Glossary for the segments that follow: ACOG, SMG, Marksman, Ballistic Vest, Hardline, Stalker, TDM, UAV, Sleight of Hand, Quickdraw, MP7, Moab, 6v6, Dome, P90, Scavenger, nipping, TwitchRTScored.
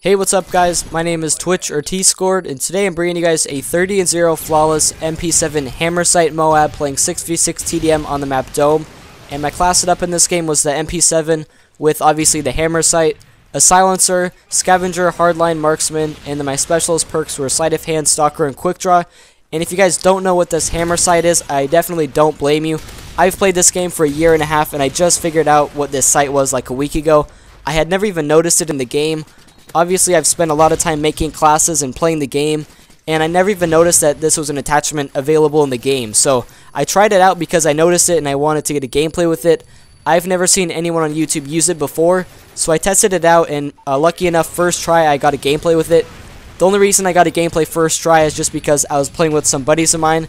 Hey, what's up guys, my name is TwitchRTScored, and today I'm bringing you guys a 30-0 flawless MP7 hammer sight Moab playing 6v6 TDM on the map Dome. And my class setup in this game was the MP7 with obviously the hammer sight, a silencer, scavenger, hardline, marksman, and then my specialist perks were sleight of hand, stalker, and quick draw. And if you guys don't know what this hammer sight is, I definitely don't blame you. I've played this game for a year and a half and I just figured out what this sight was like a week ago. I had never even noticed it in the game. Obviously, I've spent a lot of time making classes and playing the game, and I never even noticed that this was an attachment available in the game. So I tried it out because I noticed it and I wanted to get a gameplay with it. I've never seen anyone on YouTube use it before, so I tested it out, and lucky enough, first try, I got a gameplay with it. The only reason I got a gameplay first try is just because I was playing with some buddies of mine.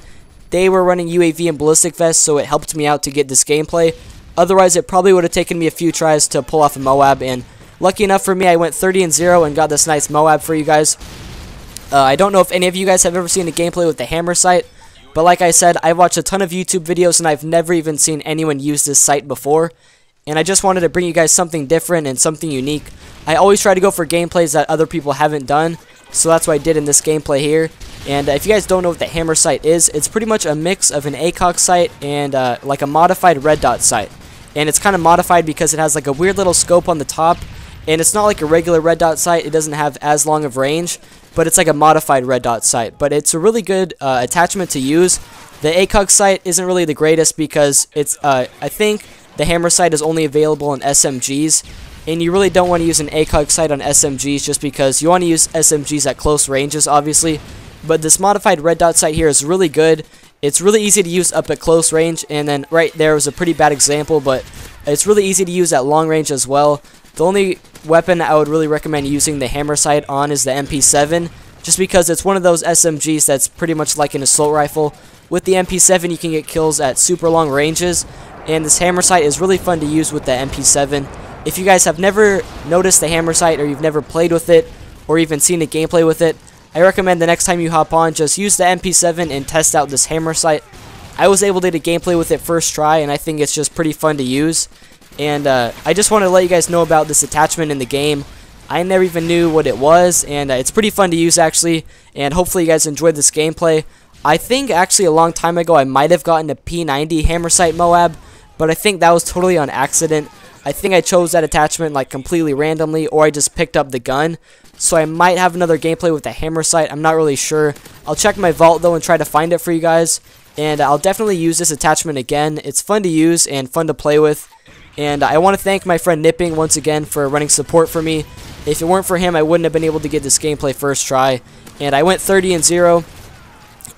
They were running UAV and ballistic vests, so it helped me out to get this gameplay. Otherwise, it probably would have taken me a few tries to pull off a Moab, and lucky enough for me, I went 30-0 and got this nice Moab for you guys. I don't know if any of you guys have ever seen a gameplay with the hammer sight, but like I said, I've watched a ton of YouTube videos and I've never even seen anyone use this sight before. And I just wanted to bring you guys something different and something unique. I always try to go for gameplays that other people haven't done, so that's what I did in this gameplay here. And if you guys don't know what the hammer sight is, it's pretty much a mix of an ACOG sight and like a modified red dot sight. And it's kind of modified because it has like a weird little scope on the top. And it's not like a regular red dot sight, it doesn't have as long of range, but it's like a modified red dot sight. But it's a really good attachment to use. The ACOG sight isn't really the greatest because it's, I think the hammer sight is only available on SMGs. And you really don't want to use an ACOG sight on SMGs just because you want to use SMGs at close ranges, obviously. But this modified red dot sight here is really good. It's really easy to use up at close range, and then right there was a pretty bad example, but it's really easy to use at long range as well. The only weapon I would really recommend using the hammer sight on is the MP7, just because it's one of those SMGs that's pretty much like an assault rifle. With the MP7 you can get kills at super long ranges, and this hammer sight is really fun to use with the MP7. If you guys have never noticed the hammer sight, or you've never played with it, or even seen a gameplay with it, I recommend the next time you hop on, just use the MP7 and test out this hammer sight. I was able to get a gameplay with it first try, and I think it's just pretty fun to use. And I just wanted to let you guys know about this attachment in the game. I never even knew what it was, and it's pretty fun to use actually, and hopefully you guys enjoyed this gameplay. I think actually a long time ago I might have gotten a P90 hammer sight Moab, but I think that was totally on accident. I think I chose that attachment like completely randomly, or I just picked up the gun. So I might have another gameplay with the hammer sight, I'm not really sure. I'll check my vault though and try to find it for you guys. And I'll definitely use this attachment again. It's fun to use and fun to play with. And I want to thank my friend Nipping once again for running support for me. If it weren't for him, I wouldn't have been able to get this gameplay first try. And I went 30-0.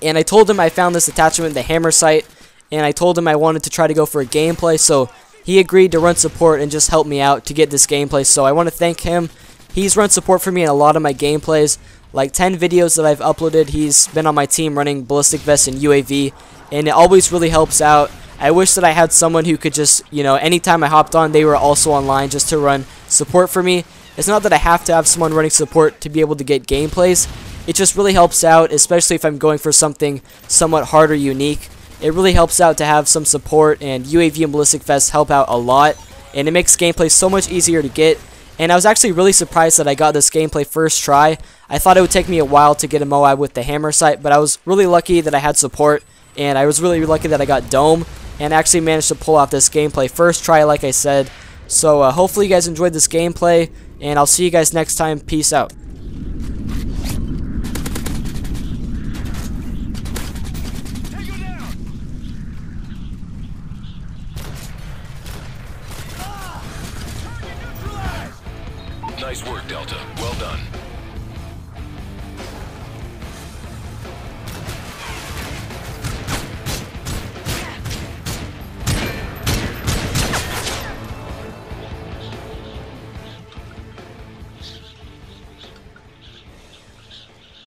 And I told him I found this attachment, the hammer sight. And I told him I wanted to try to go for a gameplay. So he agreed to run support and just help me out to get this gameplay. So I want to thank him. He's run support for me in a lot of my gameplays. Like 10 videos that I've uploaded, he's been on my team running ballistic vest and UAV. And it always really helps out. I wish that I had someone who could just, you know, anytime I hopped on, they were also online just to run support for me. It's not that I have to have someone running support to be able to get gameplays. It just really helps out, especially if I'm going for something somewhat hard or unique. It really helps out to have some support, and UAV and ballistic vests help out a lot. And it makes gameplay so much easier to get. And I was actually really surprised that I got this gameplay first try. I thought it would take me a while to get a Moab with the hammer sight, but I was really lucky that I had support. And I was really lucky that I got Dome. And actually managed to pull off this gameplay first try, like I said. So hopefully you guys enjoyed this gameplay, and I'll see you guys next time. Peace out. Nice work, Delta. Well done.